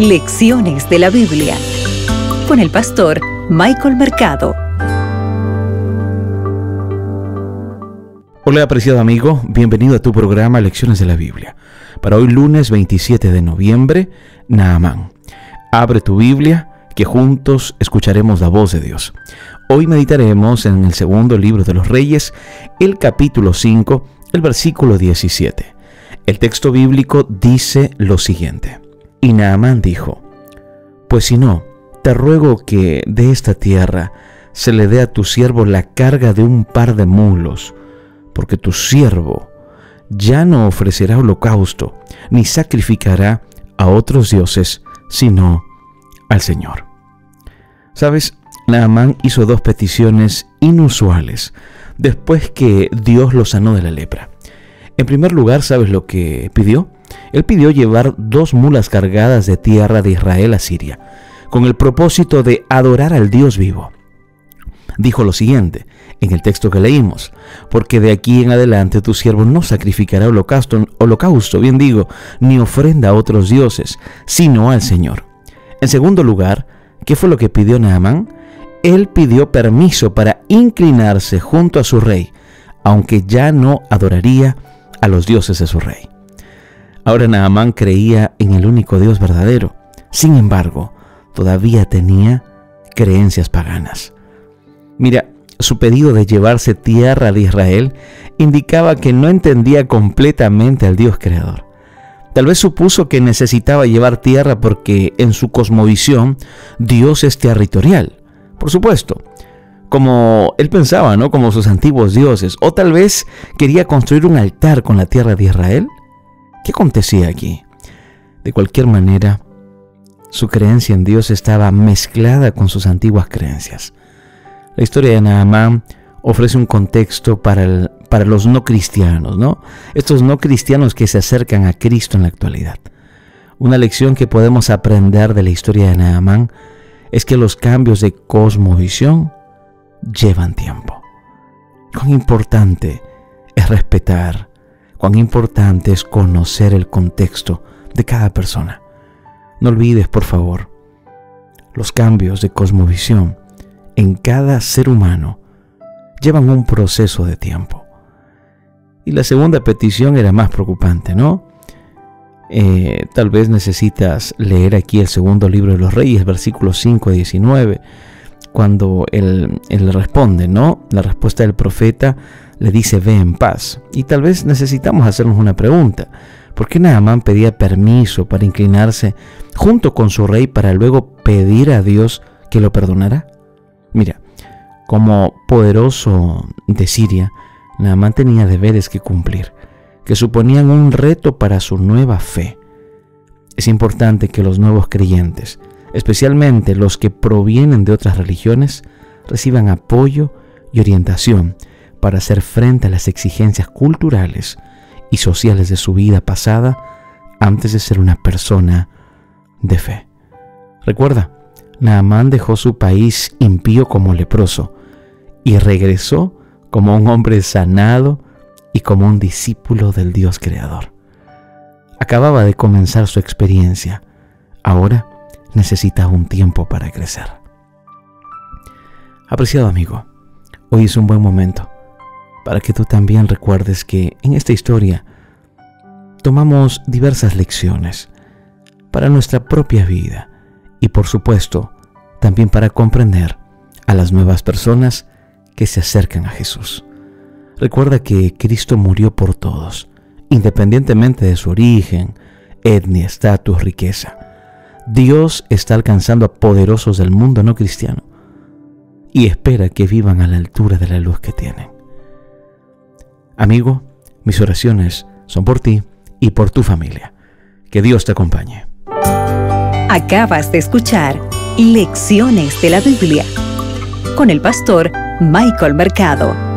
Lecciones de la Biblia con el pastor Michael Mercado. Hola, apreciado amigo, bienvenido a tu programa Lecciones de la Biblia. Para hoy lunes 27 de noviembre, Naamán. Abre tu Biblia, que juntos escucharemos la voz de Dios. Hoy meditaremos en el segundo libro de los Reyes, el capítulo 5, el versículo 17. El texto bíblico dice lo siguiente: Y Naamán dijo: Pues si no, te ruego que de esta tierra se le dé a tu siervo la carga de un par de mulos, porque tu siervo ya no ofrecerá holocausto, ni sacrificará a otros dioses, sino al Señor. ¿Sabes? Naamán hizo dos peticiones inusuales después que Dios lo sanó de la lepra. En primer lugar, ¿sabes lo que pidió? Él pidió llevar dos mulas cargadas de tierra de Israel a Siria, con el propósito de adorar al Dios vivo. Dijo lo siguiente en el texto que leímos: Porque de aquí en adelante tu siervo no sacrificará holocausto, ni ofrenda a otros dioses, sino al Señor. En segundo lugar, ¿qué fue lo que pidió Naamán? Él pidió permiso para inclinarse junto a su rey, aunque ya no adoraría a los dioses de su rey. Ahora Naamán creía en el único Dios verdadero. Sin embargo, todavía tenía creencias paganas. Mira, su pedido de llevarse tierra de Israel indicaba que no entendía completamente al Dios creador. Tal vez supuso que necesitaba llevar tierra porque en su cosmovisión Dios es territorial. Por supuesto, como él pensaba, ¿no? Como sus antiguos dioses. O tal vez quería construir un altar con la tierra de Israel. ¿Qué acontecía aquí? De cualquier manera, su creencia en Dios estaba mezclada con sus antiguas creencias. La historia de Naamán ofrece un contexto para los no cristianos, ¿no? Estos no cristianos que se acercan a Cristo en la actualidad. Una lección que podemos aprender de la historia de Naamán es que los cambios de cosmovisión llevan tiempo. Cuán importante es respetar, cuán importante es conocer el contexto de cada persona. No olvides, por favor, los cambios de cosmovisión en cada ser humano llevan un proceso de tiempo. Y la segunda petición era más preocupante, ¿no? Tal vez necesitas leer aquí el segundo libro de los Reyes, versículos 5 a 19, cuando él responde, ¿no? La respuesta del profeta le dice: Ve en paz. Y tal vez necesitamos hacernos una pregunta: ¿por qué Naamán pedía permiso para inclinarse junto con su rey para luego pedir a Dios que lo perdonara? Mira, como poderoso de Siria, Naamán tenía deberes que cumplir, que suponían un reto para su nueva fe. Es importante que los nuevos creyentes, especialmente los que provienen de otras religiones, reciban apoyo y orientación para hacer frente a las exigencias culturales y sociales de su vida pasada antes de ser una persona de fe. Recuerda, Naamán dejó su país impío como leproso y regresó como un hombre sanado y como un discípulo del Dios creador. Acababa de comenzar su experiencia. Ahora necesita un tiempo para crecer. Apreciado amigo, hoy es un buen momento para que tú también recuerdes que en esta historia tomamos diversas lecciones para nuestra propia vida y, por supuesto, también para comprender a las nuevas personas que se acercan a Jesús. Recuerda que Cristo murió por todos, independientemente de su origen, etnia, estatus, riqueza. Dios está alcanzando a poderosos del mundo no cristiano y espera que vivan a la altura de la luz que tienen. Amigo, mis oraciones son por ti y por tu familia. Que Dios te acompañe. Acabas de escuchar Lecciones de la Biblia con el pastor Michael Mercado.